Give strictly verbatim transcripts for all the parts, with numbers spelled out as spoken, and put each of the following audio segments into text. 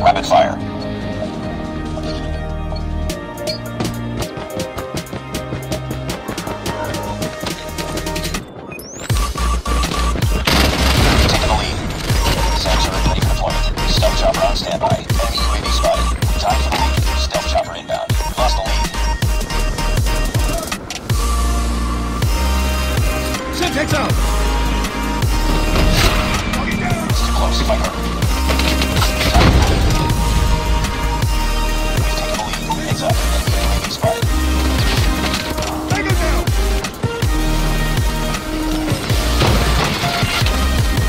Rapid fire. Syntax out! It's too close, Viper. We've taken the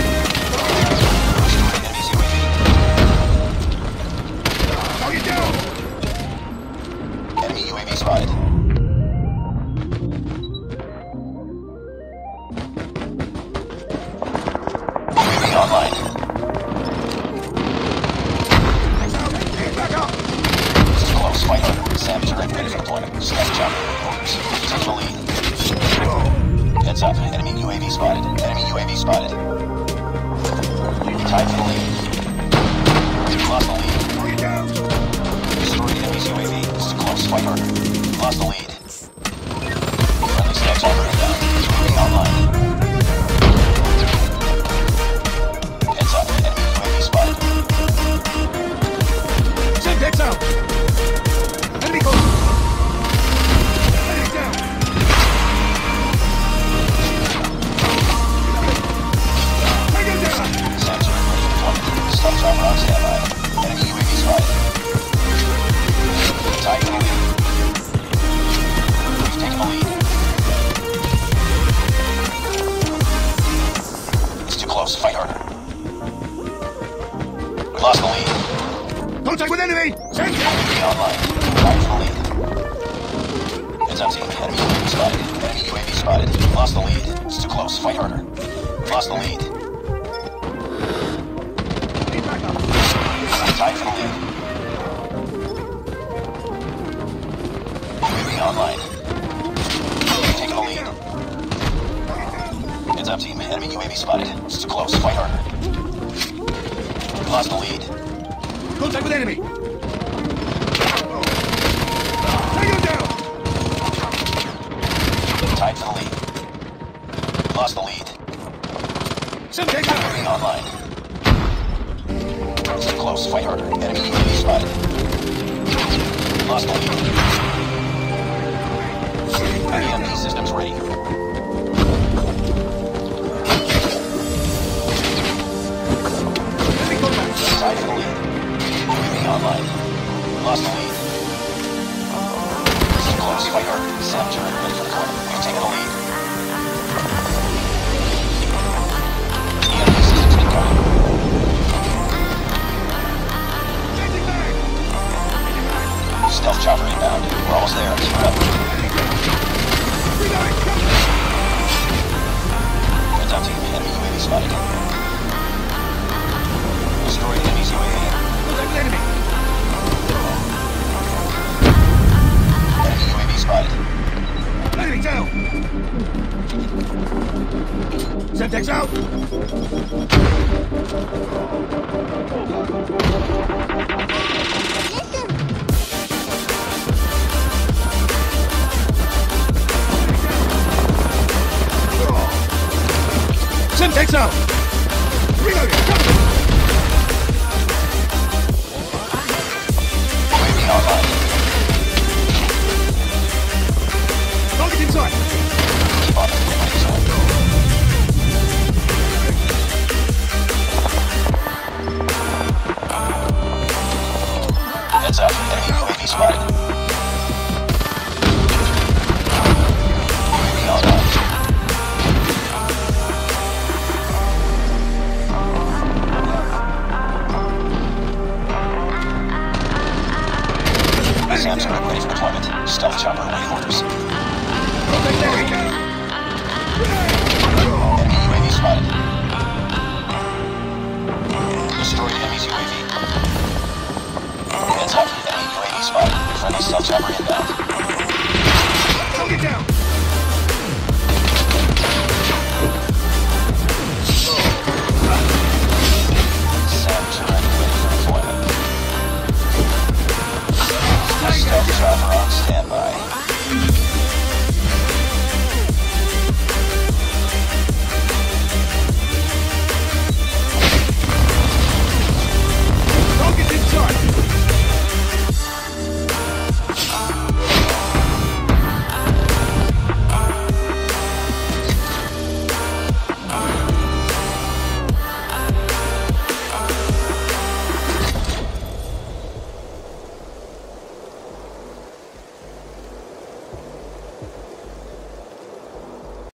lead. Heads up. U A V spotted. Take him down! Destroyed enemy's U A V. Target down! Enemy U A V spotted. Online. Back up! This is close, Viper. Sam is ready for deployment. Snatch chopper. Orders. Take the lead. Heads up. Enemy U A V spotted. Enemy U A V spotted. Tied for the lead. Lost the lead. Destroyed enemy's U A V. This is close, Viper. Lost the lead. Friendly snatch chopper down. Moving online. Syntax out! Enemy goes! Enemy down! Take him down! Sam's ready for deployment. Stop chopper on standby. Enemy U A V spotted. Tied for the lead. We've taken the lead. It's too close. Fight harder. We lost the lead. Contact with enemy! Send it! Online. Fight for the lead. Heads up team. Enemy U A V spotted. Enemy U A V spotted. Lost the lead. It's too close. Fight harder. Lost the lead. Need backup. Tied for the lead. U A V online. Taking the lead. Heads up team. Enemy U A V spotted. It's too close. Fight harder. Lost the lead. Contact with enemy! Take him down! Tied for the lead. Lost the lead. Send takes out! Moving online. Stay close, fight harder. Enemy U A V spotted. Lost the lead. E M P systems ready. Tied for the lead. Online. Lost the lead. This is close, Viper. Sam turret ready for deployment. We've taken the lead. The enemy system's incoming. Changing back! Stealth chopper inbound. We're almost there. Keep it up. Heads up, team. Enemy U A V spotted. Destroy enemy's U A V. Contact with enemy! Enemy down! Syntax out! Syntax out! Reloading! Enemy online! Inside. Keep on inside. Heads up, enemy U A V spotted. U A V online. Sam's ready for deployment. Stealth chopper awaiting orders. Enemy U A V spotted. Destroyed enemy's U A V. Heads up, enemy U A V spotted. Friendly stealth chopper inbound. Don't get down!